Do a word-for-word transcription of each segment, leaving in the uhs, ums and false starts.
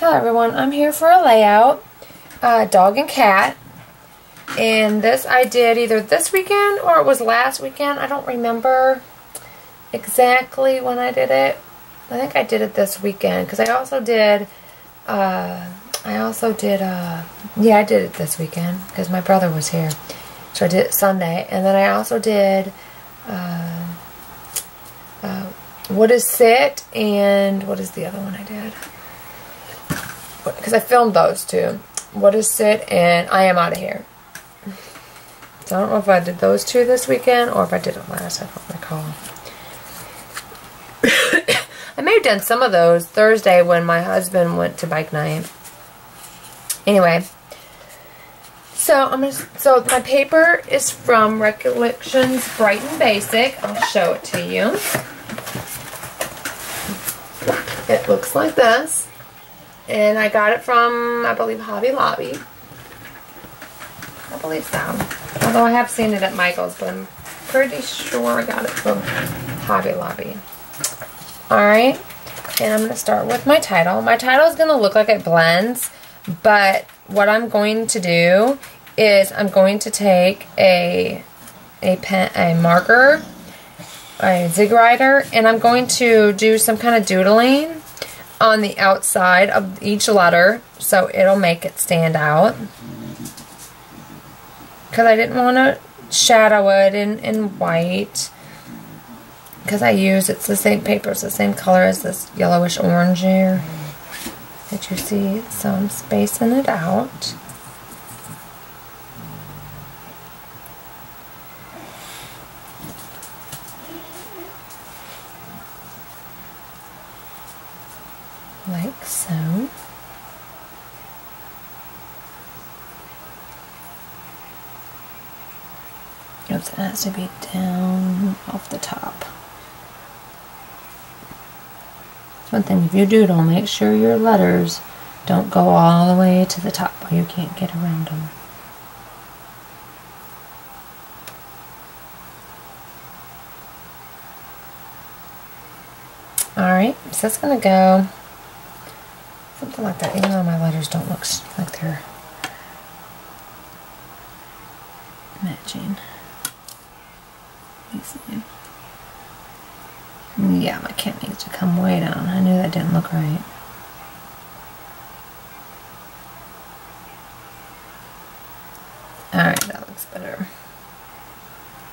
Hello everyone, I'm here for a layout, uh, dog and cat, and this I did either this weekend or it was last weekend. I don't remember exactly when I did it. I think I did it this weekend because I also did, uh, I also did, uh, yeah I did it this weekend because my brother was here, so I did it Sunday, and then I also did, uh, uh, what is sit and what is the other one I did? Because I filmed those two. What is sit and I am out of here. So I don't know if I did those two this weekend or if I did it last. I don't recall. I may have done some of those Thursday when my husband went to bike night. Anyway, so I'm gonna, so my paper is from Recollections Bright and Basic. I'll show it to you. It looks like this. And I got it from, I believe, Hobby Lobby. I believe so. Although I have seen it at Michael's, but I'm pretty sure I got it from Hobby Lobby. Alright, and I'm going to start with my title. My title is going to look like it blends, but what I'm going to do is I'm going to take a, a, pen, a marker, a Zig Rider, and I'm going to do some kind of doodling on the outside of each letter, so it'll make it stand out. Because I didn't want to shadow it in, in white. Because I use, it's the same paper, it's the same color as this yellowish orange here that you see. So I'm spacing it out. Like so. Oops, it has to be down off the top. That's one thing, if you doodle, make sure your letters don't go all the way to the top where you can't get around them. Alright, so that's going to go something like that, even though my letters don't look like they're matching. Let me see. Yeah, my cat needs to come way down. I knew that didn't look right. Alright, that looks better.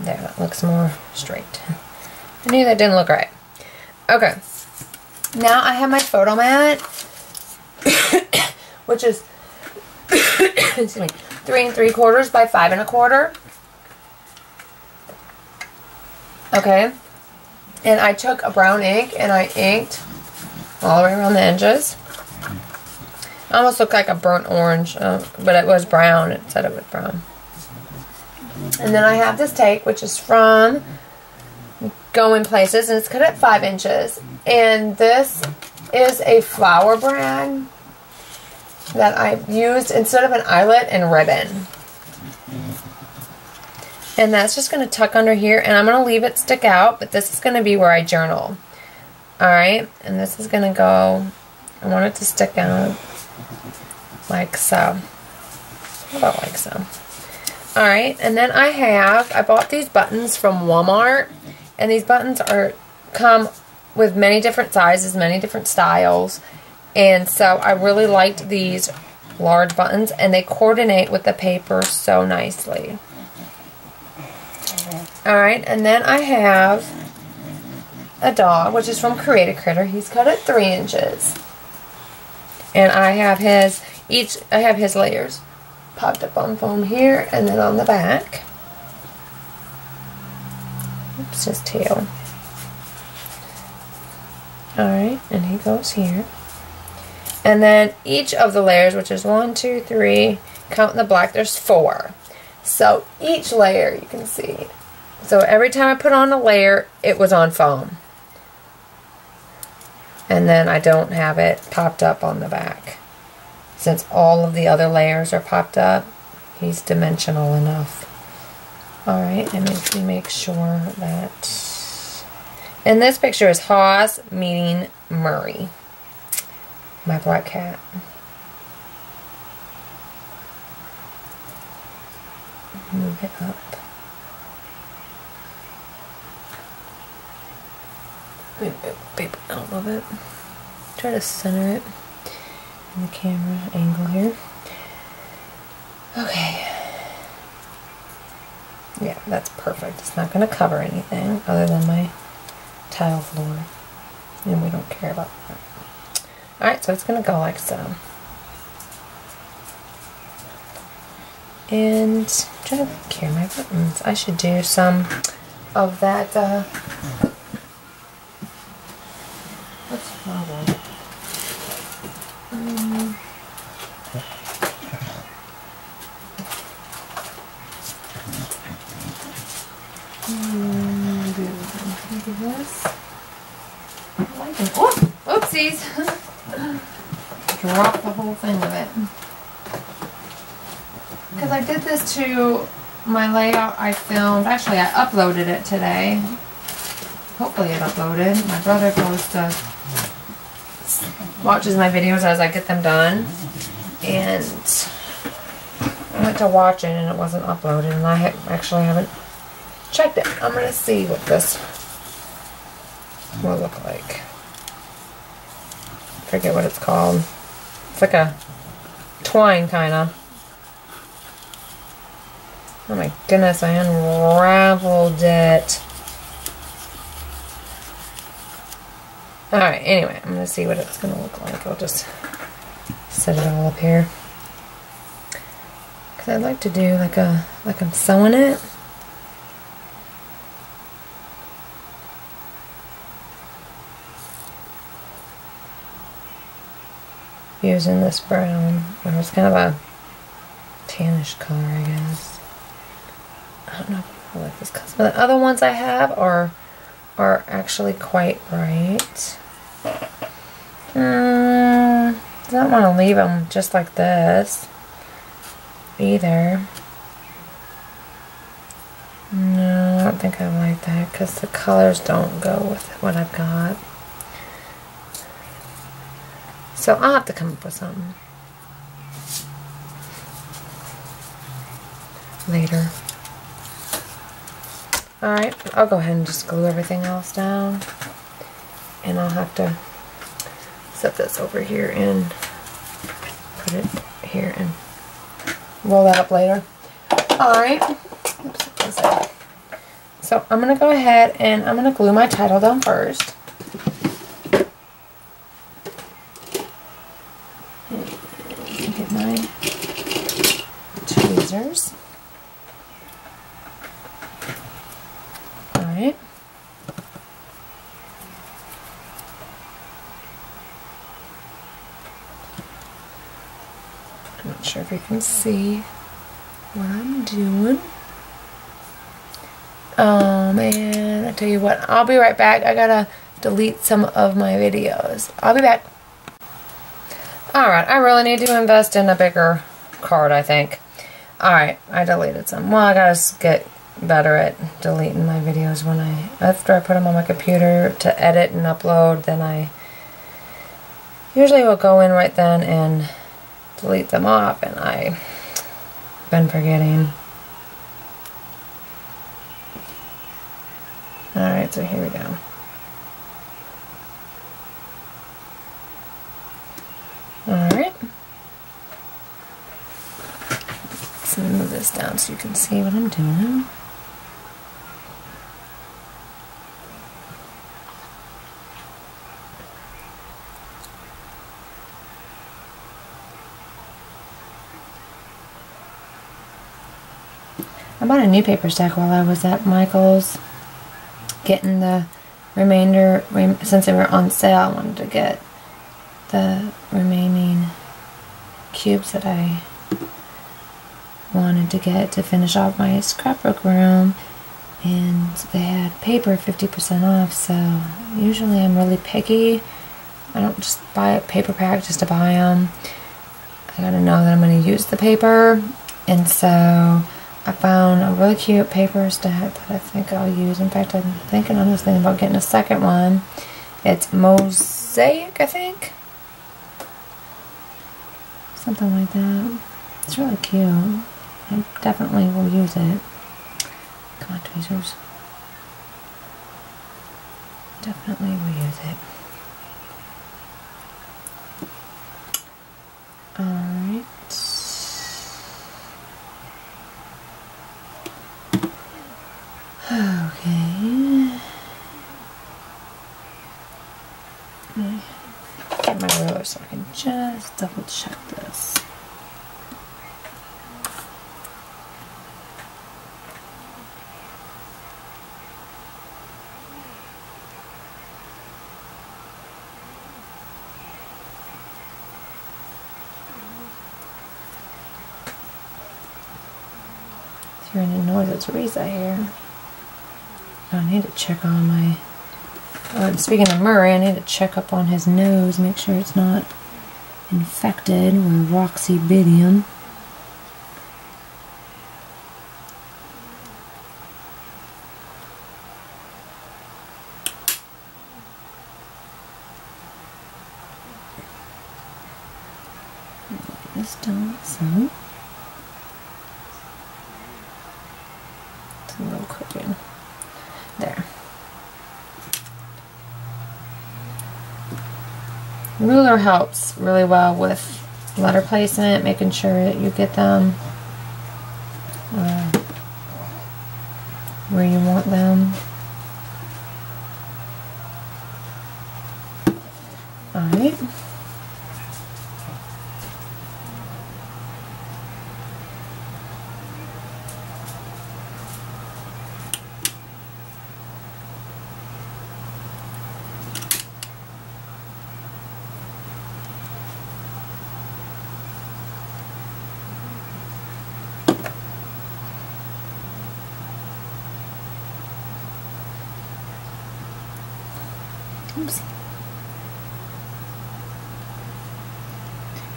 There, that looks more straight. I knew that didn't look right. Okay. Now I have my photo mat. Which is excuse me, three and three quarters by five and a quarter. Okay, and I took a brown ink and I inked all the way around the edges. It almost looked like a burnt orange, uh, but it was brown. It said it was brown. And then I have this tape, which is from Going Places, and it's cut at five inches. And this is a flower brand that I used instead of an eyelet and ribbon. And that's just going to tuck under here, and I'm going to leave it stick out, but this is going to be where I journal. Alright, and this is going to go, I want it to stick out like so. How about like so? Alright, and then I have, I bought these buttons from Walmart, and these buttons are come with many different sizes, many different styles. And so I really liked these large buttons, and they coordinate with the paper so nicely. Alright, and then I have a dog, which is from Create a Critter. He's cut at three inches. And I have his, each, I have his layers popped up on foam here and then on the back. Oops, his tail. Alright, and he goes here. And then each of the layers, which is one, two, three, count in the black, there's four. So each layer, you can see. So every time I put on a layer, it was on foam. And then I don't have it popped up on the back. Since all of the other layers are popped up, he's dimensional enough. Alright, and let me make sure that... And this picture is Hoss meeting Murray. my black cat. Move it up. Move it, baby, out a little bit. Try to center it in the camera angle here. Okay. Yeah, that's perfect. It's not going to cover anything other than my tile floor. And we don't care about that. Alright, so it's going to go like so. And I'm trying to care my buttons. I should do some of that. Uh, what's the problem? Um, do this. Oh, oopsies! Drop the whole thing of it. Because I did this to my layout I filmed. Actually, I uploaded it today. Hopefully it uploaded. My brother goes to watches my videos as I get them done. And I went to watch it and it wasn't uploaded. And I ha actually haven't checked it. I'm going to see what this will look like. I forget what it's called. It's like a twine kind of. Oh my goodness, I unraveled it. Alright, anyway, I'm going to see what it's going to look like. I'll just set it all up here. Because I'd like to do like a, like I'm sewing it. Using this brown, or it's kind of a tannish color, I guess. I don't know if I like this color. But the other ones I have are are actually quite bright. Um, I don't want to leave them just like this either. No, I don't think I like that because the colors don't go with what I've got. So I'll have to come up with something later. Alright, I'll go ahead and just glue everything else down. And I'll have to set this over here and put it here and roll that up later. Alright. So I'm going to go ahead and I'm going to glue my title down first. Get my tweezers. Alright. I'm not sure if you can see what I'm doing. Oh man, I tell you what, I'll be right back. I gotta delete some of my videos. I'll be back. Alright, I really need to invest in a bigger card, I think. Alright, I deleted some. Well, I gotta get better at deleting my videos when I after I put them on my computer to edit and upload. Then I usually will go in right then and delete them off, and I've been forgetting. Alright, so here we go. Alright, let's move this down so you can see what I'm doing. I bought a new paper stack while I was at Michael's getting the remainder, since they were on sale. I wanted to get the remaining cubes that I wanted to get to finish off my scrapbook room, and they had paper fifty percent off, so usually I'm really picky. I don't just buy a paper pack just to buy them. I gotta know that I'm gonna use the paper, and so I found a really cute paper stack that I think I'll use. In fact, I'm thinking I'm just thinking about getting a second one. It's mosaic, I think. something like that. It's really cute. I definitely will use it. Come on, tweezers. Definitely will use it. Alright. Okay. Get my ruler so I can just double check this. Hearing a noise, it's Reza here. I need to check on my. Uh, speaking of Murray, I need to check up on his nose, make sure it's not infected with Roxy Bidium. This don't sound. Ruler helps really well with letter placement, making sure that you get them uh, where you want them. Alright.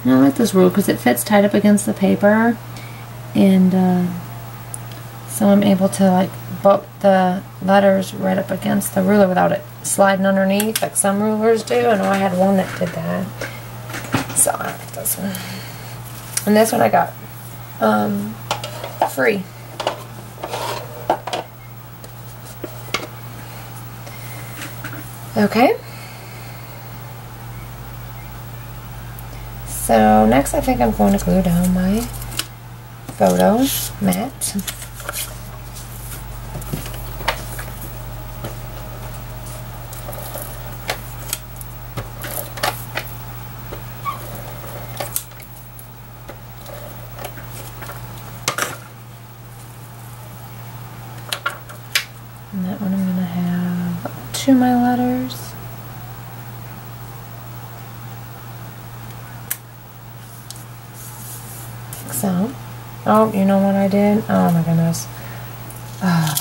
Now I like this ruler because it fits tight up against the paper, and uh, so I'm able to like bump the letters right up against the ruler without it sliding underneath like some rulers do. I know I had one that did that, so I like this one. And this one I got um, free. Okay. So next I think I'm going to glue down my photo mat. And that one I'm going to have up to my letters. So, oh, you know what I did? Oh my goodness. Uh,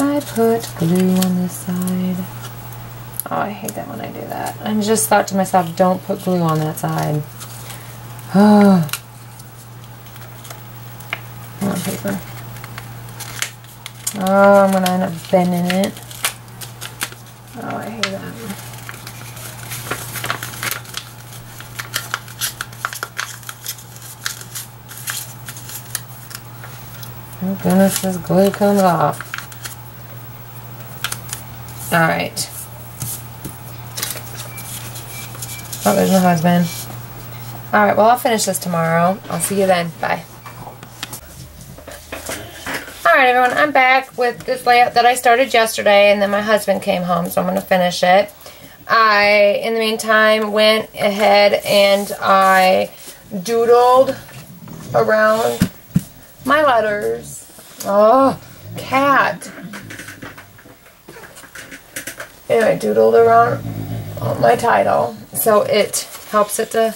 I put glue on this side. Oh, I hate that when I do that. I just thought to myself, don't put glue on that side. Oh. Come on, paper. Oh, I'm going to end up bending it. Oh, I hate that. Oh goodness, this glue comes off. Alright. Oh, there's my husband. Alright, well I'll finish this tomorrow. I'll see you then. Bye. Alright everyone, I'm back with this layout that I started yesterday, and then my husband came home, so I'm going to finish it. I, in the meantime, went ahead and I doodled around my letters. Oh, cat. And I doodled around on my title, so it helps it to,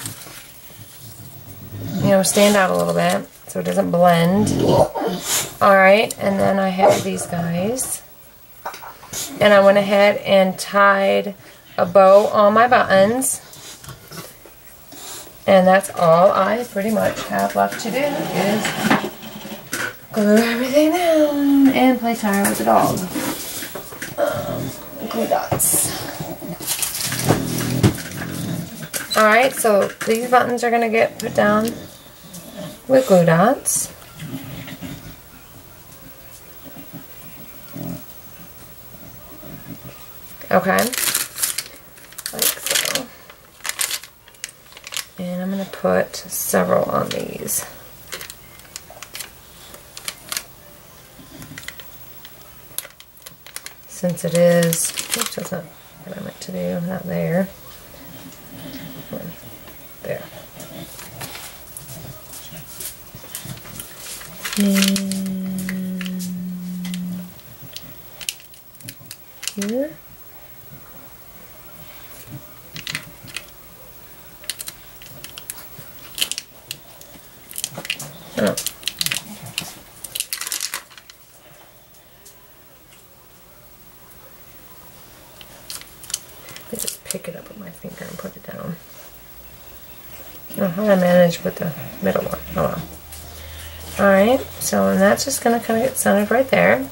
you know, stand out a little bit so it doesn't blend. Alright, and then I have these guys. And I went ahead and tied a bow on my buttons. And that's all I pretty much have left to do is glue everything down and play tire with the dog. Um, glue dots. Alright, so these buttons are going to get put down with glue dots. Okay, like so. And I'm going to put several on these. Since it is, oops, that's not what I meant to do, not there. There. And here. Oh. I just pick it up with my finger and put it down. Oh, how did I manage with the middle one? Oh well. Alright, so and that's just going to kind of get centered right there.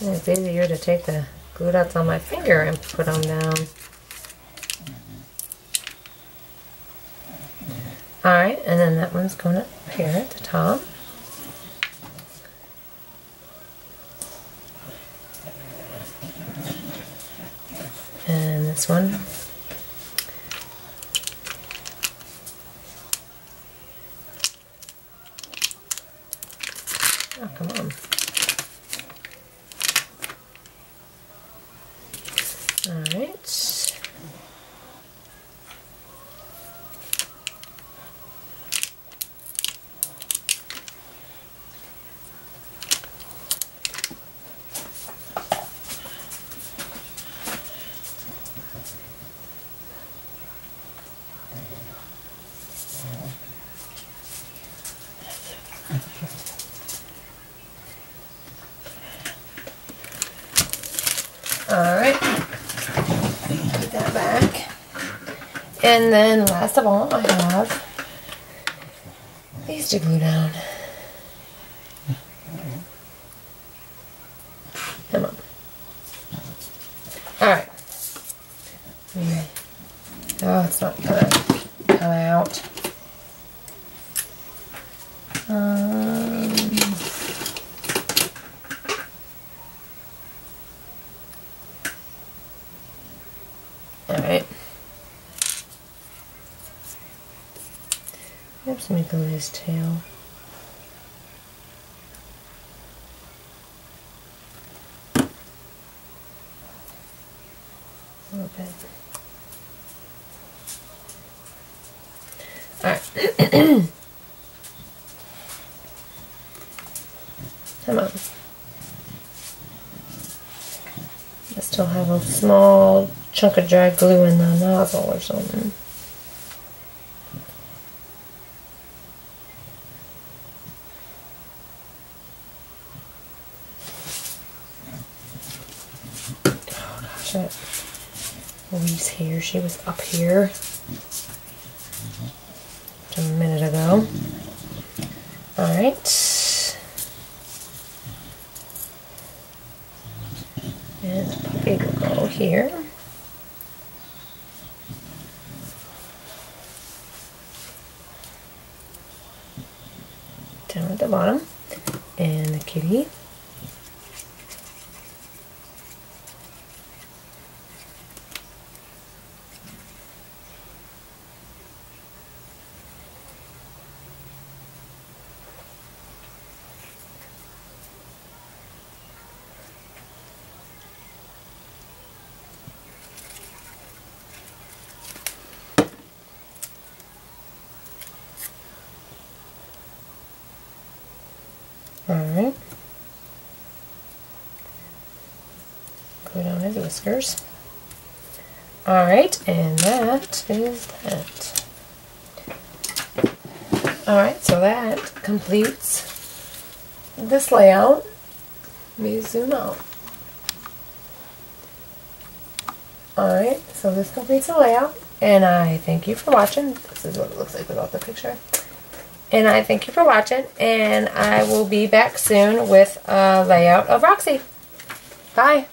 It's easier to take the glue dots on my finger and put them down. Alright, and then that one's going up here at the top. And this one. Oh, come on. Alright. Alright, put that back. And then last of all, I have these to glue down. Come on. Alright. Oh, it's not gonna come out. Um, Alright. Oops, let me glue his tail. A little bit. Alright. Come on. I still have a small chunk of dry glue in the nozzle or something. Oh gosh, that Louise here, she was up here just a minute ago. Alright. And the puppy will go here. Down at the bottom. And the kitty. Alright. Glue down his whiskers. Alright, and that is that. Alright, so that completes this layout. Let me zoom out. Alright, so this completes the layout, and I thank you for watching. This is what it looks like without the picture. And I thank you for watching, and I will be back soon with a layout of Roxy. Bye.